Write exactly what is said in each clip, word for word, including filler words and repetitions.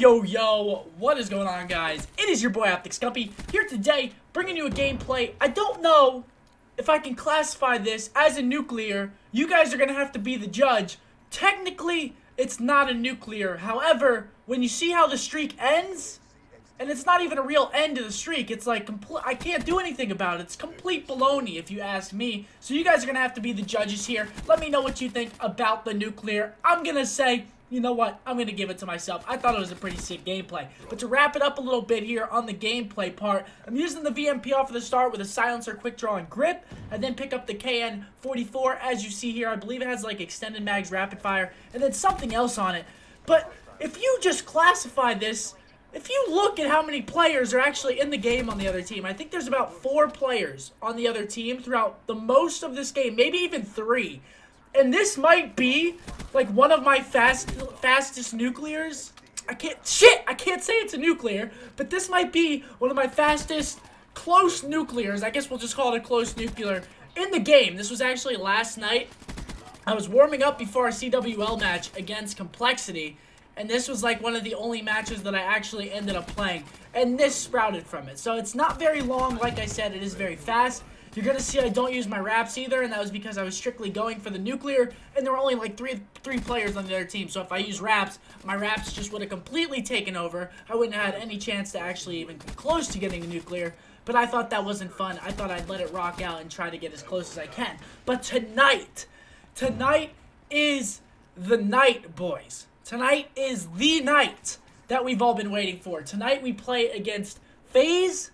yo, yo, what is going on, guys? It is your boy OpticScump here today, bringing you a gameplay. I don't know if I can classify this as a nuclear. You guys are going to have to be the judge. Technically, it's not a nuclear. However, when you see how the streak ends, and it's not even a real end to the streak, it's like, I can't do anything about it. It's complete baloney, if you ask me. So you guys are going to have to be the judges here. Let me know what you think about the nuclear. I'm going to say, you know what? I'm going to give it to myself. I thought it was a pretty sick gameplay. But to wrap it up a little bit here on the gameplay part, I'm using the V M P off of the start with a silencer, quick draw, and grip. And then pick up the K N forty-four, as you see here. I believe it has, like, extended mags, rapid fire, and then something else on it. But if you just classify this, if you look at how many players are actually in the game on the other team, I think there's about four players on the other team throughout the most of this game, maybe even three. And this might be, like, one of my fast, fastest nuclears. I can't, shit, I can't say it's a nuclear, but this might be one of my fastest close nuclears. I guess we'll just call it a close nuclear in the game. This was actually last night. I was warming up before our C W L match against Complexity, and this was, like, one of the only matches that I actually ended up playing, and this sprouted from it. So it's not very long. Like I said, it is very fast. You're going to see I don't use my wraps either, and that was because I was strictly going for the nuclear, and there were only like three three players on the other team, so if I use wraps, my wraps just would have completely taken over. I wouldn't have had any chance to actually even come close to getting a nuclear, but I thought that wasn't fun. I thought I'd let it rock out and try to get as close as I can. But tonight, tonight is the night, boys. Tonight is the night that we've all been waiting for. Tonight we play against FaZe,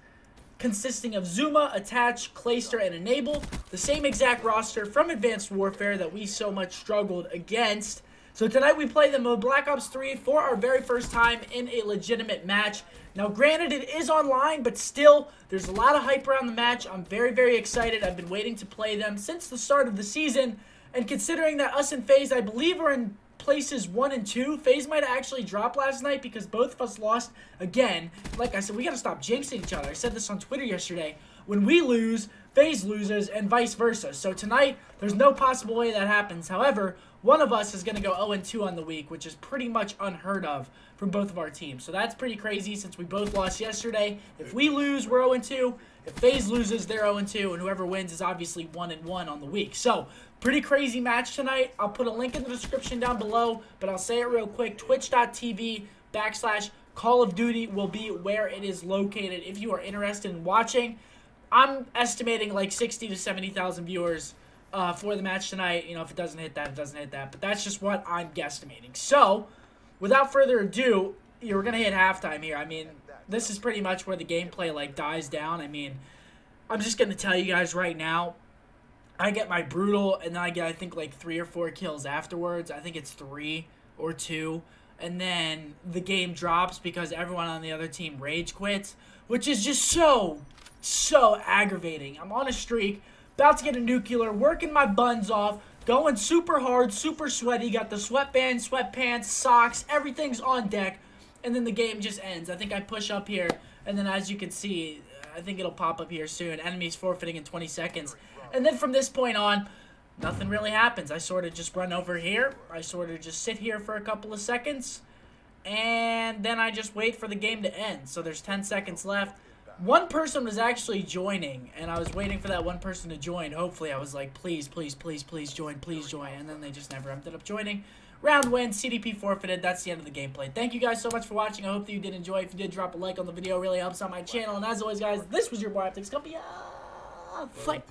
consisting of Zuma, Attach, Clayster, and Enable. The same exact roster from Advanced Warfare that we so much struggled against. So tonight we play them in Black Ops three for our very first time in a legitimate match. Now granted, it is online, but still, there's a lot of hype around the match. I'm very, very excited. I've been waiting to play them since the start of the season. And considering that us and FaZe, I believe, are in places one and two. FaZe might have actually dropped last night because both of us lost again. Like I said, we gotta stop jinxing each other. I said this on Twitter yesterday. When we lose, FaZe loses, and vice versa. So tonight, there's no possible way that happens. However, one of us is gonna go oh and two on the week, which is pretty much unheard of from both of our teams. So that's pretty crazy since we both lost yesterday. If we lose, we're oh and two. If FaZe loses, they're oh and two, and whoever wins is obviously one and one on the week. So pretty crazy match tonight. I'll put a link in the description down below, but I'll say it real quick. Twitch dot T V backslash Call of Duty will be where it is located if you are interested in watching. I'm estimating like sixty to seventy thousand viewers uh, for the match tonight. You know, if it doesn't hit that, it doesn't hit that. But that's just what I'm guesstimating. So without further ado, you're going to hit halftime here. I mean, this is pretty much where the gameplay, like, dies down. I mean, I'm just going to tell you guys right now. I get my brutal, and then I get, I think, like, three or four kills afterwards. I think it's three or two. And then the game drops because everyone on the other team rage quits, which is just so, so aggravating. I'm on a streak, about to get a nuclear, working my buns off, going super hard, super sweaty. Got the sweatband, sweatpants, socks, everything's on deck. And then the game just ends. I think I push up here, and then as you can see, I think it'll pop up here soon. Enemies forfeiting in twenty seconds. And then from this point on, nothing really happens. I sort of just run over here. I sort of just sit here for a couple of seconds. And then I just wait for the game to end. So there's ten seconds left. One person was actually joining, and I was waiting for that one person to join. Hopefully, I was like, please, please, please, please join, please join. And then they just never ended up joining. Round win, C D P forfeited. That's the end of the gameplay. Thank you guys so much for watching. I hope that you did enjoy. If you did, drop a like on the video. It really helps out my channel. And as always, guys, this was your boy OpticScump. Fight.